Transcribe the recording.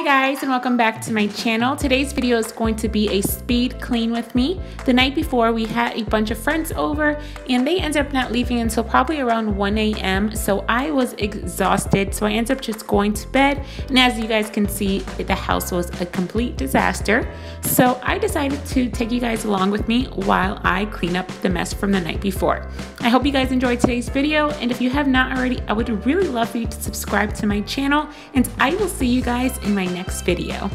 Hey guys, and welcome back to my channel. Today's video is going to be a speed clean with me. The night before, we had a bunch of friends over and they ended up not leaving until probably around 1 AM So I was exhausted, so I ended up just going to bed. And as you guys can see, the house was a complete disaster. So I decided to take you guys along with me while I clean up the mess from the night before. I hope you guys enjoyed today's video. And if you have not already, I would really love for you to subscribe to my channel, and I will see you guys in my next video.